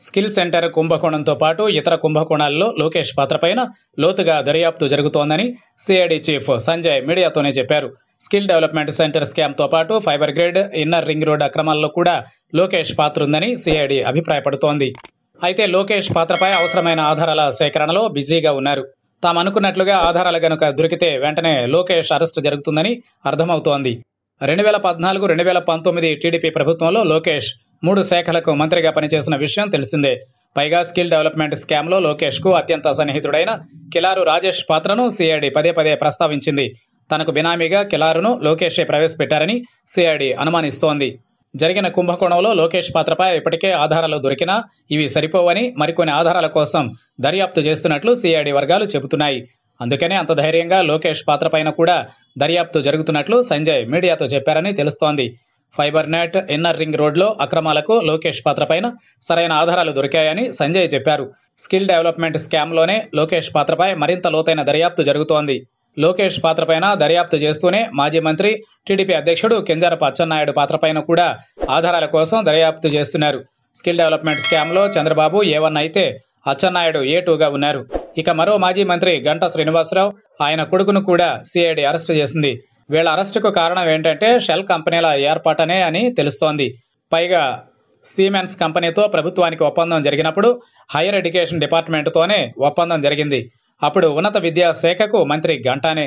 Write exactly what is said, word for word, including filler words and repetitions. Skill centre కుంభకోణంతో పాటు ఇతర కుంభకోణాల్లో లోకేష్ పాత్రపైన లోతుగా దర్యాప్తు జరుగుతోందని సిఐడి చీఫ్ సంజయ్ మీడియాతోనే చెప్పారు. స్కిల్ డెవలప్మెంట్ సెంటర్ స్కామ్తో పాటు fibre grid, inner ring road అక్రమాల్లో కూడా లోకేష్ పాత్ర ఉందని సిఐడి అభిప్రాయపడుతోంది. అయితే లోకేష్ పాత్రపై అవసరమైన ఆధారాల సేకరణలో బిజీగా ఉన్నారు. తామనుకున్నట్లుగా ఆధారాలు గనుక దొరికితే వెంటనే లోకేష్ అరెస్టు జరుగుతుందని అర్థమవుతోంది. రెండు వేల పద్నాలుగు రెండు వేల పంతొమ్మిది టీడీపీ ప్రభుత్వంలో లోకేష్ మూడు శాఖలకు మంత్రిగా పనిచేసిన విషయం తెలిసిందే. పైగా స్కిల్ డెవలప్మెంట్ స్కామ్లో లోకేష్కు అత్యంత సన్నిహితుడైన కిలారు రాజేష్ పాత్రను సిఐడి పదే పదే ప్రస్తావించింది. తనకు బినామీగా కిలారును లోకేషే ప్రవేశపెట్టారని సిఐడి అనుమానిస్తోంది. జరిగిన కుంభకోణంలో లోకేష్ పాత్రపై ఇప్పటికే ఆధారాలు దొరికినా ఇవి సరిపోవని మరికొన్ని ఆధారాల కోసం దర్యాప్తు చేస్తున్నట్లు సిఐడి వర్గాలు చెబుతున్నాయి. అందుకనే అంత ధైర్యంగా లోకేష్ పాత్రపైన కూడా దర్యాప్తు జరుగుతున్నట్లు సంజయ్ మీడియాతో చెప్పారని తెలుస్తోంది. ఫైబర్ నెట్, ఇన్నర్ రింగ్ రోడ్లో అక్రమాలకు లోకేష్ పాత్రపైన సరైన ఆధారాలు దొరికాయని సంజయ్ చెప్పారు. స్కిల్ డెవలప్మెంట్ స్కామ్లోనే లోకేష్ పాత్రపై మరింత లోతైన దర్యాప్తు జరుగుతోంది. లోకేష్ పాత్రపైన దర్యాప్తు చేస్తూనే మాజీ మంత్రి, టీడీపీ అధ్యక్షుడు కింజరాపు అచ్చెన్నాయుడు పాత్రపైన కూడా ఆధారాల కోసం దర్యాప్తు చేస్తున్నారు. స్కిల్ డెవలప్మెంట్ స్కామ్లో చంద్రబాబు ఏ వన్ అయితే అచ్చెన్నాయుడు ఏ టూగా ఉన్నారు. ఇక మరో మాజీ మంత్రి గంటా శ్రీనివాసరావు, ఆయన కొడుకును కూడా సిఐడి అరెస్టు చేసింది. వీళ్ళ అరెస్టుకు కారణం ఏంటంటే షెల్ కంపెనీల ఏర్పాటనే అని తెలుస్తోంది. పైగా సీమెన్స్ కంపెనీతో ప్రభుత్వానికి ఒప్పందం జరిగినప్పుడు హైయర్ ఎడ్యుకేషన్ డిపార్ట్మెంట్తోనే ఒప్పందం జరిగింది. అప్పుడు ఉన్నత విద్యాశాఖకు మంత్రి గంటానే.